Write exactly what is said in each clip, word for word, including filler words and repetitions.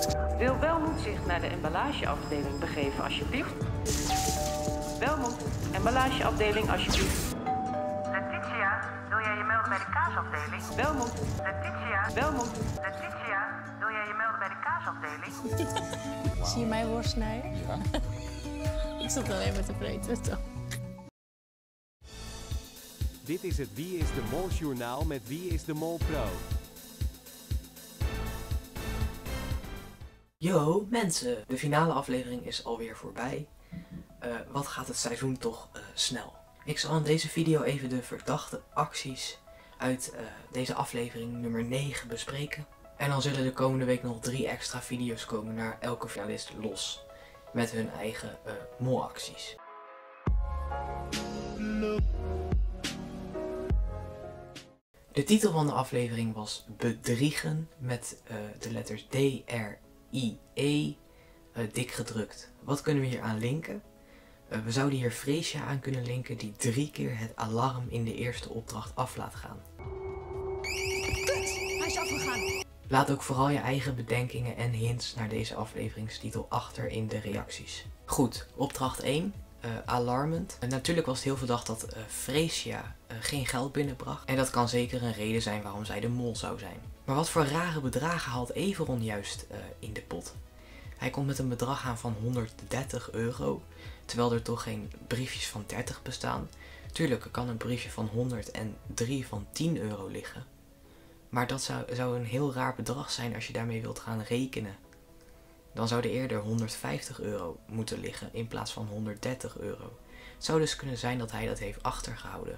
gebracht. Wil Welmoed zich naar de emballageafdeling begeven, alsjeblieft? Welmoed, emballageafdeling, alsjeblieft. Letitia, wil jij je melden bij de kaasafdeling? Welmoed. Letitia, Welmoed. Letitia, wil jij je melden bij de kaasafdeling? Wow. Zie je mijn worst snijden? Ja. Ik zat alleen maar te vreten, toch? Dit is het Wie is de Mol Journaal met Wie is de Mol Pro. Yo mensen, de finale aflevering is alweer voorbij. Uh, wat gaat het seizoen toch uh, snel. Ik zal in deze video even de verdachte acties uit uh, deze aflevering nummer negen bespreken. En dan zullen de komende week nog drie extra video's komen naar elke finalist los. Met hun eigen uh, molacties. De titel van de aflevering was Bedriegen met uh, de letters D R I E uh, dik gedrukt. Wat kunnen we hier aan linken? Uh, we zouden hier Fresia aan kunnen linken die drie keer het alarm in de eerste opdracht af laat gaan. Kut, hij is afgegaan. Laat ook vooral je eigen bedenkingen en hints naar deze afleveringstitel achter in de reacties. Goed, opdracht één. Uh, alarmend. Uh, natuurlijk was het heel verdacht dat uh, Fresia uh, geen geld binnenbracht. En dat kan zeker een reden zijn waarom zij de mol zou zijn. Maar wat voor rare bedragen haalt Everon juist uh, in de pot? Hij komt met een bedrag aan van honderddertig euro. Terwijl er toch geen briefjes van dertig bestaan. Tuurlijk, er kan een briefje van honderd en drie van tien euro liggen. Maar dat zou, zou een heel raar bedrag zijn als je daarmee wilt gaan rekenen. Dan zou er eerder honderdvijftig euro moeten liggen in plaats van honderddertig euro. Het zou dus kunnen zijn dat hij dat heeft achtergehouden.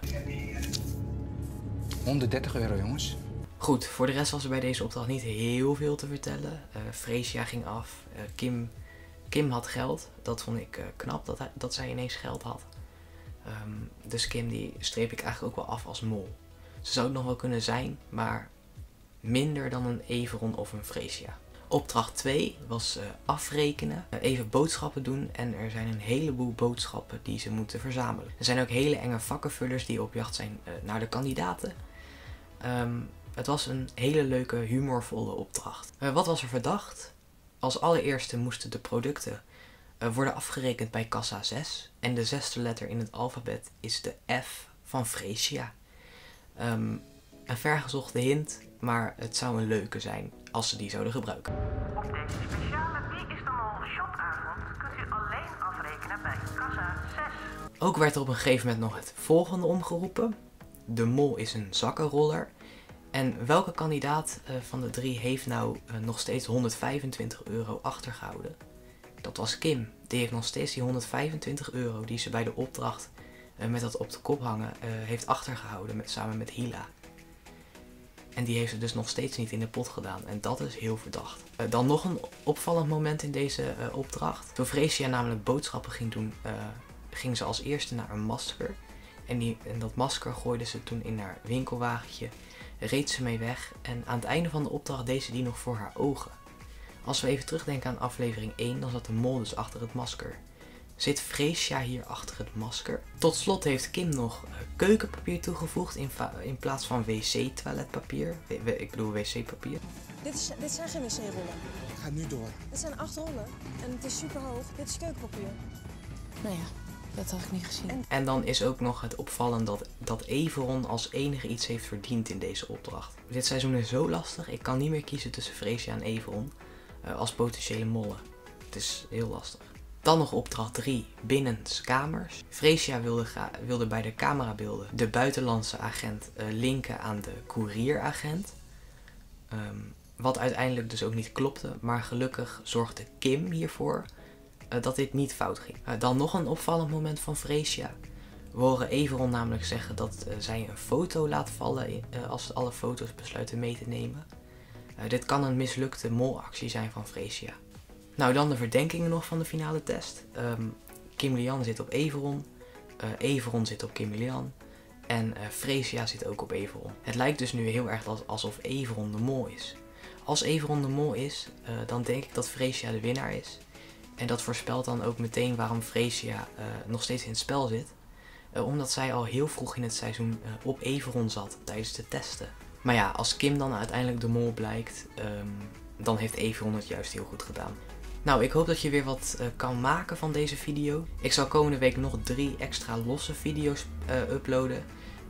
honderddertig euro jongens. Goed, voor de rest was er bij deze opdracht niet heel veel te vertellen. Uh, Fresia ging af, uh, Kim, Kim had geld. Dat vond ik uh, knap dat, hij, dat zij ineens geld had. Um, dus Kim die streep ik eigenlijk ook wel af als mol. Ze zou het nog wel kunnen zijn, maar minder dan een Everon of een Fresia. Opdracht twee was uh, afrekenen, uh, even boodschappen doen en er zijn een heleboel boodschappen die ze moeten verzamelen. Er zijn ook hele enge vakkenvullers die op jacht zijn uh, naar de kandidaten. Um, het was een hele leuke, humorvolle opdracht. Uh, wat was er verdacht? Als allereerste moesten de producten uh, worden afgerekend bij kassa zes. En de zesde letter in het alfabet is de F van Fresia. Um, een vergezochte hint, maar het zou een leuke zijn als ze die zouden gebruiken. Op deze speciale Wie is de Mol shopavond kunt u alleen afrekenen bij kassa zes. Ook werd er op een gegeven moment nog het volgende omgeroepen. De mol is een zakkenroller. En welke kandidaat uh, van de drie heeft nou uh, nog steeds honderdvijfentwintig euro achtergehouden? Dat was Kim. Die heeft nog steeds die honderdvijfentwintig euro die ze bij de opdracht uh, met dat op de kop hangen uh, heeft achtergehouden met, samen met Hila. En die heeft ze dus nog steeds niet in de pot gedaan. En dat is heel verdacht. Uh, dan nog een opvallend moment in deze uh, opdracht. Toen Fresia namelijk boodschappen ging doen, uh, ging ze als eerste naar een masker. En, die, en dat masker gooide ze toen in haar winkelwagentje. Reed ze mee weg. En aan het einde van de opdracht deed ze die nog voor haar ogen. Als we even terugdenken aan aflevering één, dan zat de mol dus achter het masker. Zit Fresia hier achter het masker? Tot slot heeft Kim nog keukenpapier toegevoegd in, in plaats van wc-toiletpapier. Ik bedoel wc-papier. Dit, dit zijn geen wc-rollen. Ik ga nu door. Het zijn acht rollen en het is super hoog. Dit is keukenpapier. Nou ja, dat had ik niet gezien. En, en dan is ook nog het opvallend dat, dat Everon als enige iets heeft verdiend in deze opdracht. Dit seizoen is zo lastig, ik kan niet meer kiezen tussen Fresia en Everon uh, als potentiële mollen. Het is heel lastig. Dan nog opdracht drie, binnenskamers. Fresia wilde, wilde bij de camerabeelden de buitenlandse agent uh, linken aan de koerieragent. Um, wat uiteindelijk dus ook niet klopte, maar gelukkig zorgde Kim hiervoor uh, dat dit niet fout ging. Uh, dan nog een opvallend moment van Fresia. We horen Everon namelijk zeggen dat uh, zij een foto laat vallen uh, als ze alle foto's besluiten mee te nemen. Uh, dit kan een mislukte molactie zijn van Fresia. Nou, dan de verdenkingen nog van de finale test. Um, Kim-Lian zit op Everon, uh, Everon zit op Kim-Lian en uh, Fresia zit ook op Everon. Het lijkt dus nu heel erg alsof Everon de mol is. Als Everon de mol is, uh, dan denk ik dat Fresia de winnaar is. En dat voorspelt dan ook meteen waarom Fresia uh, nog steeds in het spel zit. Uh, omdat zij al heel vroeg in het seizoen uh, op Everon zat tijdens de testen. Maar ja, als Kim dan uiteindelijk de mol blijkt, um, dan heeft Everon het juist heel goed gedaan. Nou, ik hoop dat je weer wat uh, kan maken van deze video. Ik zal komende week nog drie extra losse video's uh, uploaden.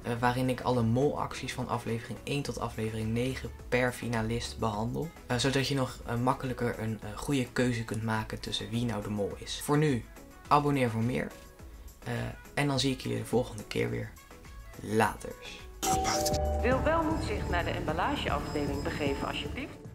Uh, waarin ik alle molacties van aflevering één tot aflevering negen per finalist behandel. Uh, zodat je nog uh, makkelijker een uh, goede keuze kunt maken tussen wie nou de mol is. Voor nu, abonneer voor meer. Uh, en dan zie ik jullie de volgende keer weer. Laters. Wil wel moet zich naar de emballageafdeling begeven alsjeblieft.